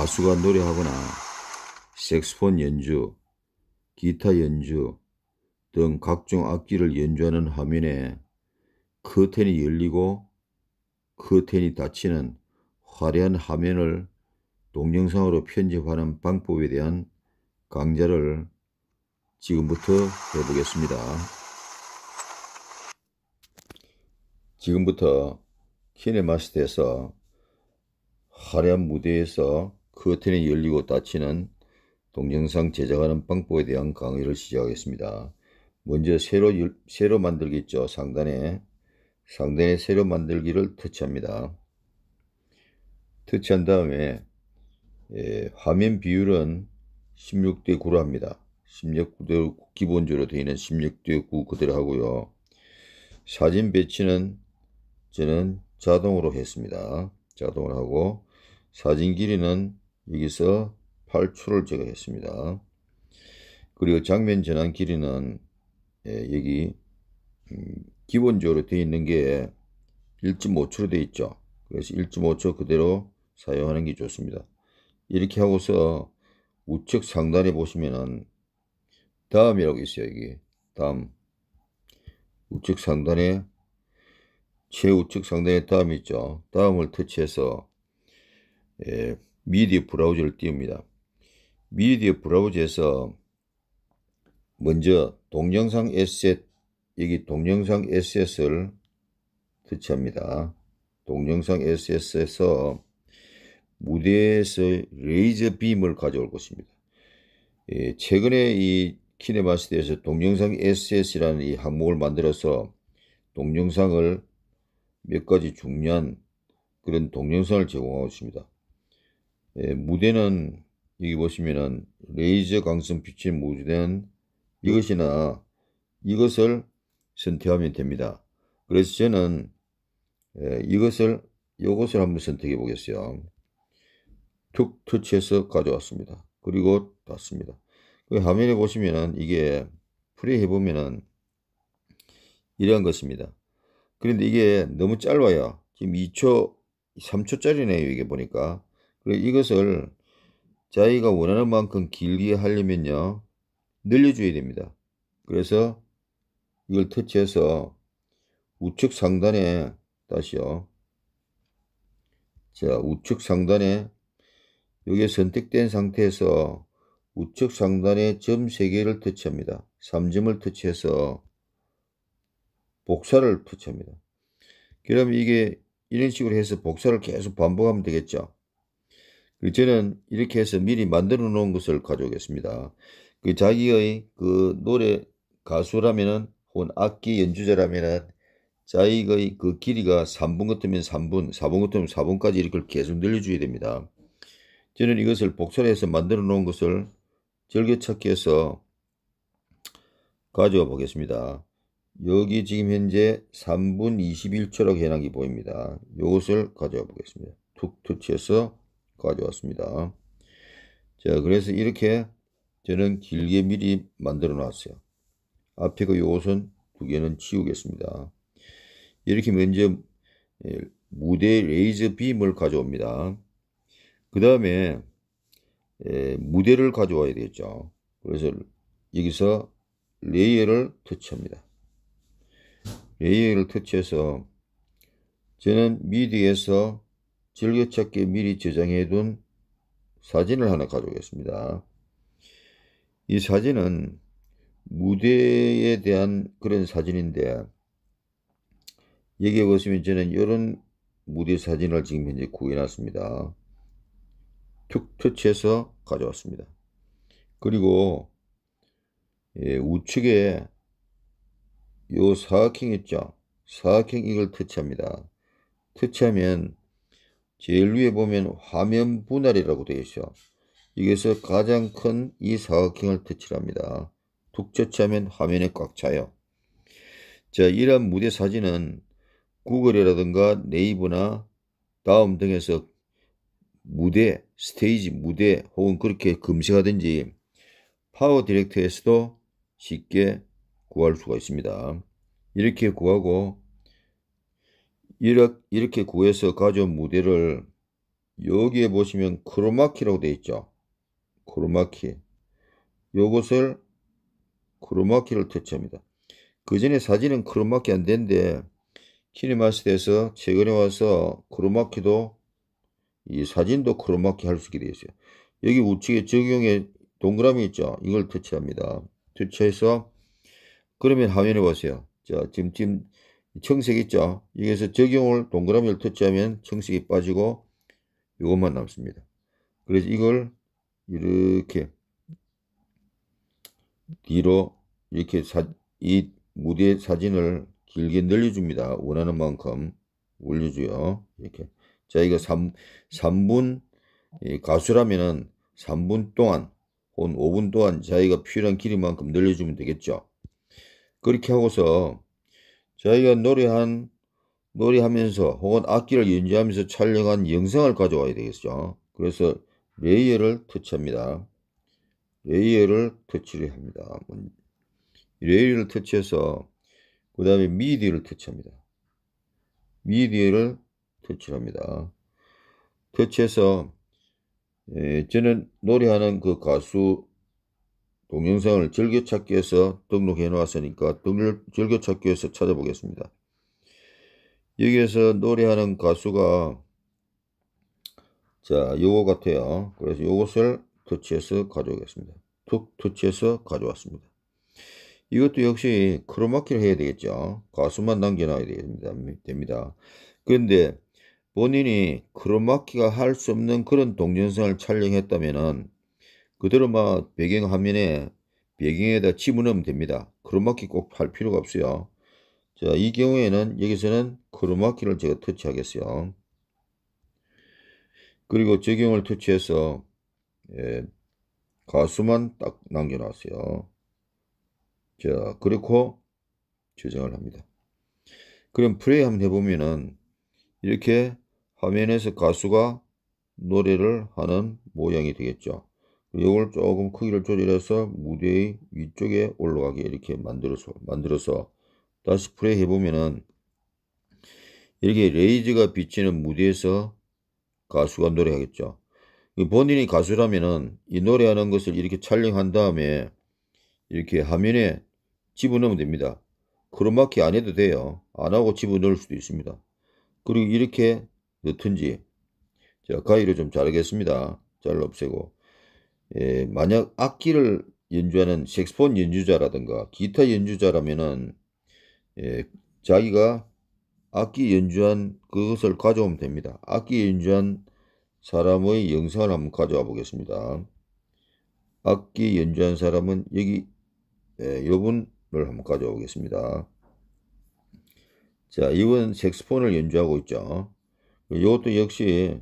가수가 노래하거나 색스폰 연주, 기타 연주 등 각종 악기를 연주하는 화면에 커튼이 열리고 커튼이 닫히는 화려한 화면을 동영상으로 편집하는 방법에 대한 강좌를 지금부터 해보겠습니다. 지금부터 키네마스터에서 화려한 무대에서 커튼이 열리고 닫히는 동영상 제작하는 방법에 대한 강의를 시작하겠습니다. 먼저 세로 만들기 있죠. 상단에 세로 만들기를 터치합니다. 터치한 다음에 화면 비율은 16:9로 합니다. 16:9 기본적으로 되어 있는 16:9 그대로 하고요. 사진 배치는 저는 자동으로 했습니다. 자동으로 하고 사진 길이는 여기서 8초를 제가 했습니다. 그리고 장면 전환 길이는 여기 기본적으로 되어 있는 게 1.5초로 되어 있죠. 그래서 1.5초 그대로 사용하는 게 좋습니다. 이렇게 하고서 우측 상단에 보시면은 다음이라고 있어요. 여기 다음 우측 상단에 최우측 상단에 다음이 있죠. 다음을 터치해서 미디어 브라우저를 띄웁니다. 미디어 브라우저에서 먼저 동영상 SS 여기 동영상 SS를 터치합니다. 동영상 SS에서 무대에서 레이저 빔을 가져올 것입니다. 최근에 이 키네마스터에서 동영상 SS라는 이 항목을 만들어서 동영상을 몇 가지 중요한 그런 동영상을 제공하고 있습니다. 무대는 여기 보시면은 레이저 강성 빛이 모주된 이것이나 이것을 선택하면 됩니다. 그래서 저는 요것을 한번 선택해 보겠어요. 툭 터치해서 가져왔습니다. 그리고 닫습니다. 그 화면에 보시면은 이게 플레이 해보면은 이러한 것입니다. 그런데 이게 너무 짧아요. 지금 2초, 3초짜리네요. 이게 보니까. 그래서 이것을 자기가 원하는 만큼 길게 하려면요. 늘려줘야 됩니다. 그래서 이걸 터치해서 우측 상단에 다시요. 자, 우측 상단에 여기에 선택된 상태에서 우측 상단에 점 3개를 터치합니다. 3점을 터치해서 복사를 터치합니다. 그럼 이게 이런 식으로 해서 복사를 계속 반복하면 되겠죠. 저는 이렇게 해서 미리 만들어 놓은 것을 가져오겠습니다. 그 자기의 그 노래 가수라면은 혹은 악기 연주자라면은 자기의 그 길이가 3분 같으면 3분, 4분 같으면 4분까지 이렇게 계속 늘려줘야 됩니다. 저는 이것을 복사해서 만들어 놓은 것을 즐겨찾기해서 가져와 보겠습니다. 여기 지금 현재 3분 21초라고 해놓은 게 보입니다. 이것을 가져와 보겠습니다. 툭 터치해서 가져왔습니다. 자, 그래서 이렇게 저는 길게 미리 만들어 놨어요. 앞에 그 요것은 두 개는 치우겠습니다. 이렇게 먼저 무대 레이저 빔을 가져옵니다. 그 다음에 무대를 가져와야 되겠죠. 그래서 여기서 레이어를 터치합니다. 레이어를 터치해서 저는 미디어에서 즐겨찾기에 미리 저장해 둔 사진을 하나 가져오겠습니다. 이 사진은 무대에 대한 그런 사진인데 여기에 보시면 저는 이런 무대 사진을 지금 현재 구해놨습니다. 툭 터치해서 가져왔습니다. 그리고 우측에 요 사각형 있죠. 사각형 이걸 터치합니다. 터치하면 제일 위에 보면 화면 분할이라고 되어 있어요. 여기서 가장 큰 이 사각형을 터치합니다. 툭 터치하면 화면에 꽉 차요. 자, 이러한 무대 사진은 구글이라든가 네이버나 다음 등에서 무대, 스테이지, 무대 혹은 그렇게 검색하든지 파워 디렉트에서도 쉽게 구할 수가 있습니다. 이렇게 구하고 이렇게 구해서 가져온 무대를 여기에 보시면 크로마키라고 되어 있죠. 크로마키. 요것을 크로마키를 터치합니다. 그 전에 사진은 크로마키 안 되는데 키네마스터에서 최근에 와서 크로마키도 이 사진도 크로마키 할 수 있게 되어 있어요. 여기 우측에 적용에 동그라미 있죠. 이걸 터치합니다. 터치해서 그러면 화면에 보세요. 자, 지금 청색 있죠. 여기에서 적용을 동그라미를 터치하면 청색이 빠지고 이것만 남습니다. 그래서 이걸 이렇게 뒤로 이렇게 이 무대 사진을 길게 늘려줍니다. 원하는 만큼 올려줘요. 이렇게. 자, 이거 3분 가수라면은 3분 동안 혹은 5분 동안 자기가 필요한 길이만큼 늘려주면 되겠죠. 그렇게 하고서 자기가 노래하면서 혹은 악기를 연주하면서 촬영한 영상을 가져와야 되겠죠. 그래서 레이어를 터치합니다. 레이어를 터치를 합니다. 레이어를 터치해서 그 다음에 미디를 터치합니다. 미디를 터치합니다. 터치해서 저는 노래하는 그 가수 동영상을 즐겨찾기에서 등록해 놓았으니까 즐겨찾기에서 찾아보겠습니다. 여기에서 노래하는 가수가 자 요거 같아요. 그래서 요것을 터치해서 가져오겠습니다. 툭 터치해서 가져왔습니다. 이것도 역시 크로마키를 해야 되겠죠. 가수만 남겨놔야 됩니다. 그런데 본인이 크로마키가 할 수 없는 그런 동영상을 촬영했다면은 그대로 막 배경에다 집어넣으면 됩니다. 크로마키 꼭 할 필요가 없어요. 자, 이 경우에는 여기서는 크로마키를 제가 터치하겠어요. 그리고 적용을 터치해서 가수만 딱 남겨놨어요. 자, 그리고 저장을 합니다. 그럼 플레이 한번 해보면은 이렇게 화면에서 가수가 노래를 하는 모양이 되겠죠. 이걸 조금 크기를 조절해서 무대의 위쪽에 올라가게 이렇게 만들어서 다시 플레이 해보면은 이렇게 레이즈가 비치는 무대에서 가수가 노래하겠죠. 본인이 가수라면은 이 노래하는 것을 이렇게 촬영한 다음에 이렇게 화면에 집어넣으면 됩니다. 크로마키 안 해도 돼요. 안 하고 집어넣을 수도 있습니다. 그리고 이렇게 넣든지, 자, 가위로 좀 자르겠습니다. 잘라 없애고, 만약 악기를 연주하는 색소폰 연주자라든가 기타 연주자라면은 자기가 악기 연주한 그것을 가져오면 됩니다. 악기 연주한 사람의 영상을 한번 가져와 보겠습니다. 악기 연주한 사람은 여기 요분을 한번 가져와 보겠습니다. 자, 이번 색소폰을 연주하고 있죠. 이것도 역시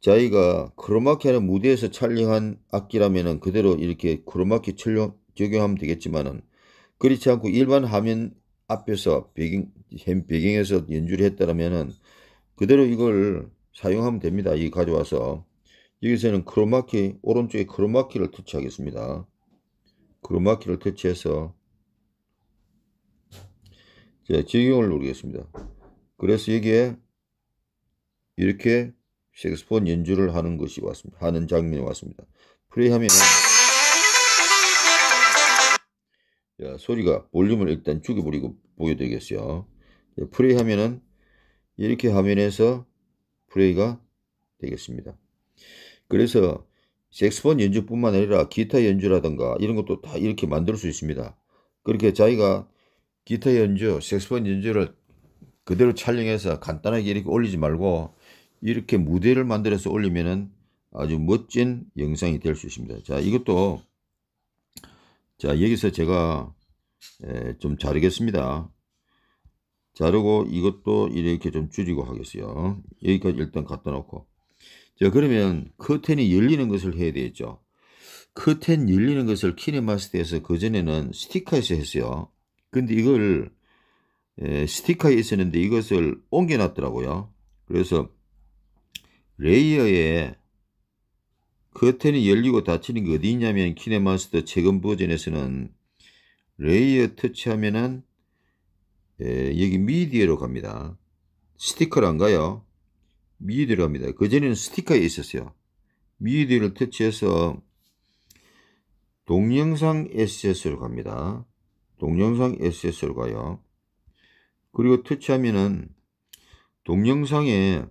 자기가 크로마키 하는 무대에서 촬영한 악기라면은 그대로 이렇게 크로마키 적용하면 되겠지만은 그렇지 않고 일반 화면 앞에서 배경에서 연주를 했다라면은 그대로 이걸 사용하면 됩니다. 이 가져와서 여기서는 크로마키 오른쪽에 크로마키를 터치하겠습니다. 크로마키를 터치해서 자, 적용을 누르겠습니다. 그래서 여기에 이렇게 색소폰 연주를 하는 것이 왔습니다. 하는 장면이 왔습니다. 플레이하면 자, 소리가 볼륨을 일단 죽여버리고 보게 되겠어요. 플레이하면은 이렇게 화면에서 플레이가 되겠습니다. 그래서 색소폰 연주뿐만 아니라 기타 연주라든가 이런 것도 다 이렇게 만들 수 있습니다. 그렇게 자기가 기타 연주, 색소폰 연주를 그대로 촬영해서 간단하게 이렇게 올리지 말고 이렇게 무대를 만들어서 올리면은 아주 멋진 영상이 될 수 있습니다. 자, 이것도 자, 여기서 제가 좀 자르겠습니다. 자르고 이것도 이렇게 좀 줄이고 하겠어요. 여기까지 일단 갖다 놓고 자, 그러면 커튼이 열리는 것을 해야 되겠죠. 커튼 열리는 것을 키네마스터에서 그전에는 스티커에서 했어요. 근데 이걸 스티커에 있었는데 이것을 옮겨놨더라고요. 그래서 레이어에 커튼이 열리고 닫히는 게 어디 있냐면 키네마스터 최근 버전에서는 레이어 터치하면은 여기 미디어로 갑니다. 스티커로 안 가요. 미디 들어갑니다. 그전에는 스티커에 있었어요. 미디를 터치해서 동영상 SS로 갑니다. 동영상 SS로 가요. 그리고 터치하면은 동영상에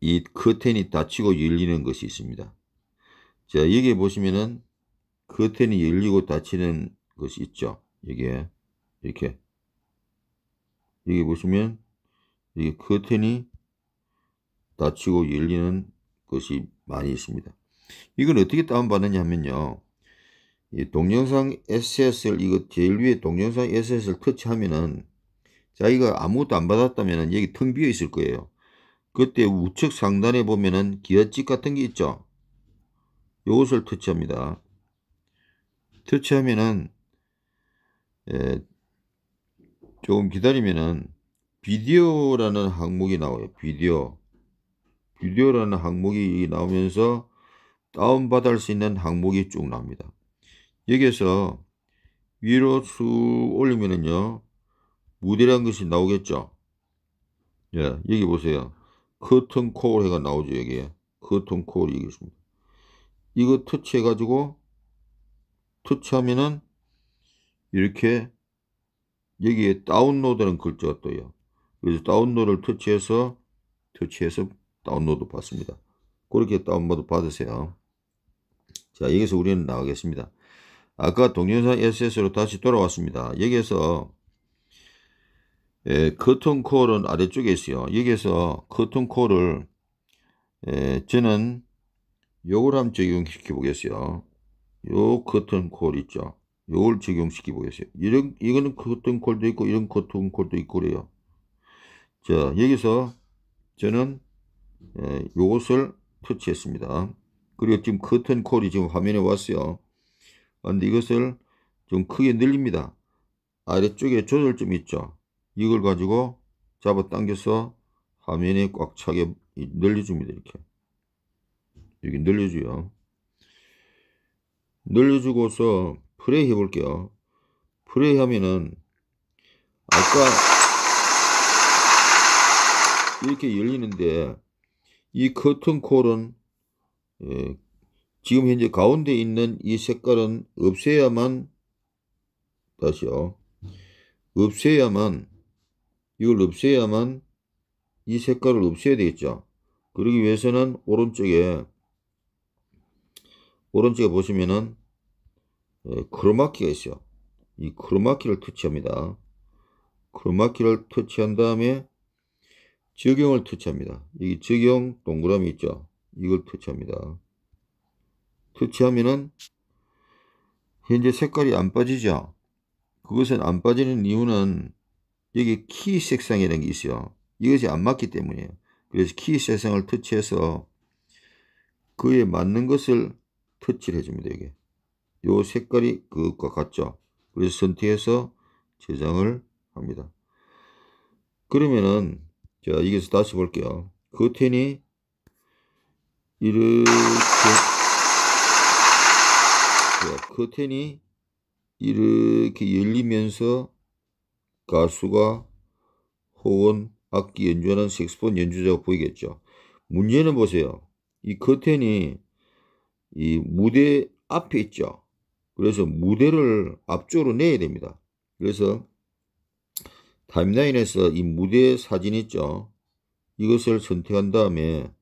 이 커튼이 닫히고 열리는 것이 있습니다. 자, 여기에 보시면은 커튼이 열리고 닫히는 것이 있죠. 여기에 이렇게 여기 보시면 여기 커튼이 닫히고 열리는 것이 많이 있습니다. 이건 어떻게 다운받느냐 하면요, 이 동영상 SS를 이거 제일 위에 동영상 SS를 터치하면은 자기가 아무것도 안 받았다면은 여기 텅 비어 있을 거예요. 그때 우측 상단에 보면은 기어집 같은 게 있죠. 요것을 터치합니다. 터치하면은 조금 기다리면은 비디오라는 항목이 나와요. 비디오라는 항목이 나오면서 다운받을 수 있는 항목이 쭉 나옵니다. 여기에서 위로 쭉 올리면은요, 무대라는 것이 나오겠죠. 예, 여기 보세요. 커튼콜 해가 나오죠. 여기에 커튼콜이 있습니다. 이거 터치해 가지고 터치하면은 이렇게 여기에 다운로드라는 글자가 떠요. 그래서 다운로드를 터치해서 다운로드 받습니다. 그렇게 다운로드 받으세요. 자, 여기서 우리는 나가겠습니다. 아까 동영상 SS로 다시 돌아왔습니다. 여기에서 커튼콜은 아래쪽에 있어요. 여기에서 커튼콜을 저는 요걸 한번 적용시켜 보겠어요. 요 커튼콜 있죠. 요걸 적용시켜 보겠어요. 이거는 커튼콜도 있고 이런 커튼콜도 있고 그래요. 자, 여기서 저는 요것을 터치했습니다. 그리고 지금 커튼콜이 지금 화면에 왔어요. 그런데 이것을 좀 크게 늘립니다. 아래쪽에 조절점 있죠. 이걸 가지고 잡아 당겨서 화면에 꽉 차게 늘려줍니다. 이렇게 여기 늘려줘요. 늘려주고서 플레이 해볼게요. 플레이 하면은 아까 이렇게 열리는데 이 커튼콜은 지금 현재 가운데 있는 이 색깔은 이걸 없애야만 이 색깔을 없애야 되겠죠. 그러기 위해서는 오른쪽에 보시면은 크로마키가 있어요. 이 크로마키를 터치합니다. 크로마키를 터치한 다음에 적용을 터치합니다. 여기 적용 동그라미 있죠. 이걸 터치합니다. 터치하면은 현재 색깔이 안 빠지죠. 그것은 안 빠지는 이유는 여기 키 색상이라는 게 있어요. 이것이 안 맞기 때문이에요. 그래서 키 색상을 터치해서 그에 맞는 것을 터치를 해줍니다. 이게 요 색깔이 그것과 같죠. 그래서 선택해서 저장을 합니다. 그러면은 자, 여기서 다시 볼게요. 커튼이 이렇게 열리면서 가수가 혹은 악기 연주하는 색소폰 연주자가 보이겠죠. 문제는 보세요. 이 커튼이 이 무대 앞에 있죠. 그래서 무대를 앞쪽으로 내야 됩니다. 그래서 타임라인에서 이 무대 사진 있죠. 이것을 선택한 다음에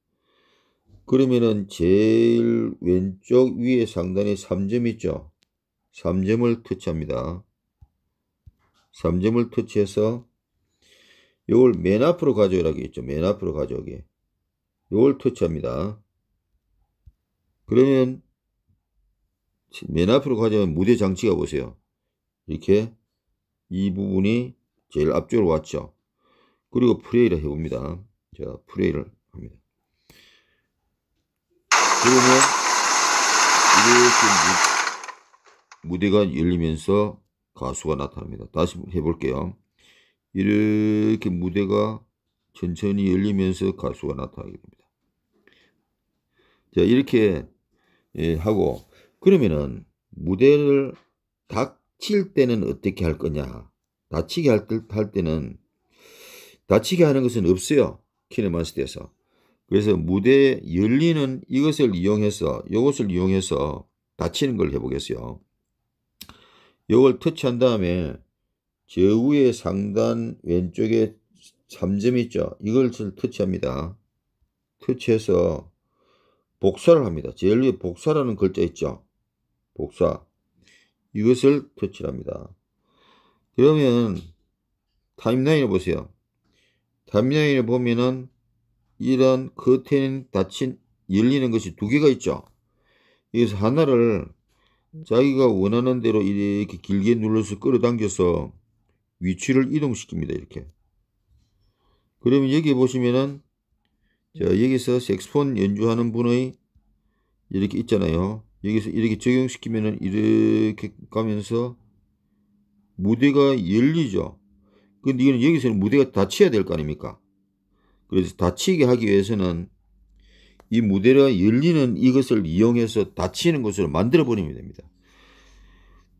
그러면은 제일 왼쪽 위에 상단에 3점 있죠. 3점을 터치합니다. 3점을 터치해서 요걸 맨 앞으로 가져오라고 했죠. 맨 앞으로 가져오게. 요걸 터치합니다. 그러면 맨 앞으로 가져오면 무대 장치가 보세요. 이렇게 이 부분이 제일 앞쪽으로 왔죠. 그리고 플레이를 해봅니다. 자, 플레이를 합니다. 그러면 이렇게 무대가 열리면서 가수가 나타납니다. 다시 해볼게요. 이렇게 무대가 천천히 열리면서 가수가 나타나게 됩니다. 자, 이렇게 하고 그러면은 무대를 닫힐 때는 어떻게 할 거냐. 닫히게 할 때는 닫히게 하는 것은 없어요. 키네마스터에서. 그래서 무대 열리는 이것을 이용해서, 이것을 이용해서 닫히는 걸 해보겠어요. 이걸 터치한 다음에 저 위에 상단 왼쪽에 3점 있죠. 이걸 터치합니다. 터치해서 복사를 합니다. 제일 위에 복사라는 글자 있죠. 복사. 이것을 터치합니다. 그러면 타임라인을 보세요. 타임라인을 보면은 이런 커튼 닫힌 열리는 것이 두 개가 있죠. 여기서 하나를 자기가 원하는 대로 이렇게 길게 눌러서 끌어당겨서 위치를 이동시킵니다. 이렇게. 그러면 여기 보시면은 자, 여기서 색소폰 연주하는 분의 이렇게 있잖아요. 여기서 이렇게 적용시키면은 이렇게 가면서 무대가 열리죠. 근데 이건 여기서는 무대가 닫혀야 될 거 아닙니까? 그래서 닫히게 하기 위해서는 이 무대가 열리는 이것을 이용해서 닫히는 것으로 만들어 버리면 됩니다.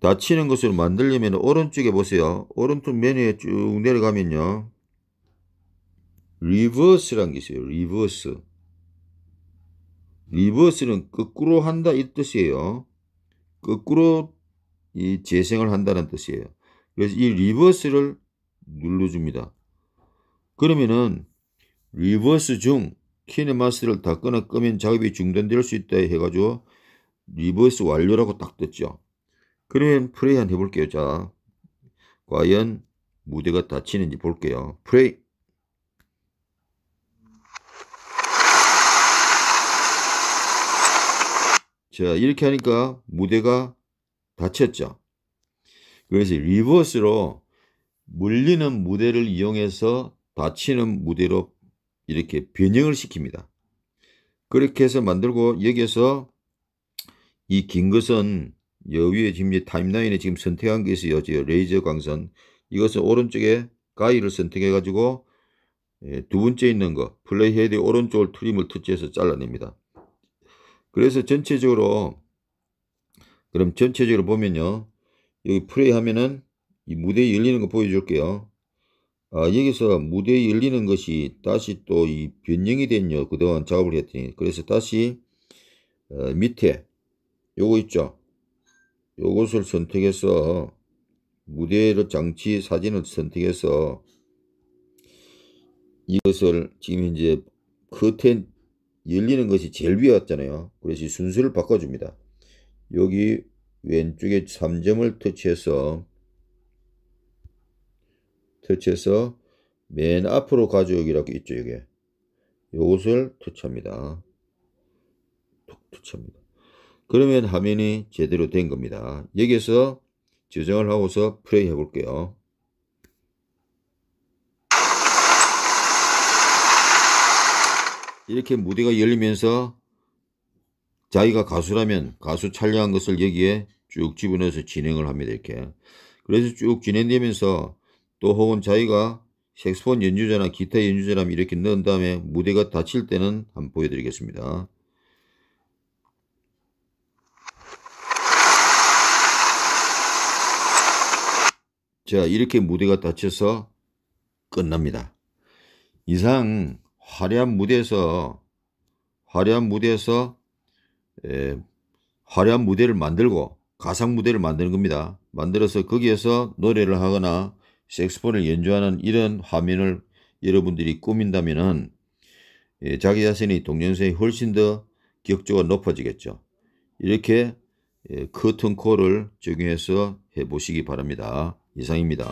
닫히는 것으로 만들려면 오른쪽에 보세요. 오른쪽 메뉴에 쭉 내려가면요. 리버스라는 게 있어요. 리버스. 리버스는 거꾸로 한다 이 뜻이에요. 거꾸로 이 재생을 한다는 뜻이에요. 그래서 이 리버스를 눌러줍니다. 그러면은 리버스 중 키네마스터를 닫거나 끄면 작업이 중단될 수 있다 해가지고 리버스 완료라고 딱 떴죠. 그러면 플레이 한번 해볼게요. 자, 과연 무대가 닫히는지 볼게요. 플레이. 자, 이렇게 하니까 무대가 닫혔죠. 그래서 리버스로 물리는 무대를 이용해서 닫히는 무대로 이렇게 변형을 시킵니다. 그렇게 해서 만들고, 여기에서 이 긴 것은 여기에 지금 타임라인에 지금 선택한 게 있어요. 레이저 광선. 이것은 오른쪽에 가위를 선택해 가지고 두 번째 있는 거 플레이 헤드 오른쪽을 트림을 터치해서 잘라냅니다. 그래서 전체적으로 그럼 전체적으로 보면요. 여기 플레이 하면은 이 무대 열리는 거 보여줄게요. 아, 여기서 무대에 열리는 것이 다시 또 이 변형이 됐네요. 그동안 작업을 했더니. 그래서 다시 밑에 요거 있죠. 요것을 선택해서 무대를 장치 사진을 선택해서 이것을 지금 현재 커튼 열리는 것이 제일 위에 왔잖아요. 그래서 순서를 바꿔줍니다. 여기 왼쪽에 3점을 터치해서 맨 앞으로 가져오기라고 있죠. 이게 요것을 터치합니다. 톡 터치합니다. 그러면 화면이 제대로 된 겁니다. 여기에서 저장을 하고서 플레이 해 볼게요. 이렇게 무대가 열리면서 자기가 가수라면 가수 촬영한 것을 여기에 쭉 집어넣어서 진행을 합니다. 이렇게. 그래서 쭉 진행되면서 또 혹은 자기가 색소폰 연주자나 기타 연주자라면 이렇게 넣은 다음에 무대가 닫힐 때는 한번 보여드리겠습니다. 자, 이렇게 무대가 닫혀서 끝납니다. 이상 화려한 무대를 만들고 가상 무대를 만드는 겁니다. 만들어서 거기에서 노래를 하거나 색소폰을 연주하는 이런 화면을 여러분들이 꾸민다면은 자기 자신이 동영상이 훨씬 더 격조가 높아지겠죠. 이렇게 커튼콜을 적용해서 해보시기 바랍니다. 이상입니다.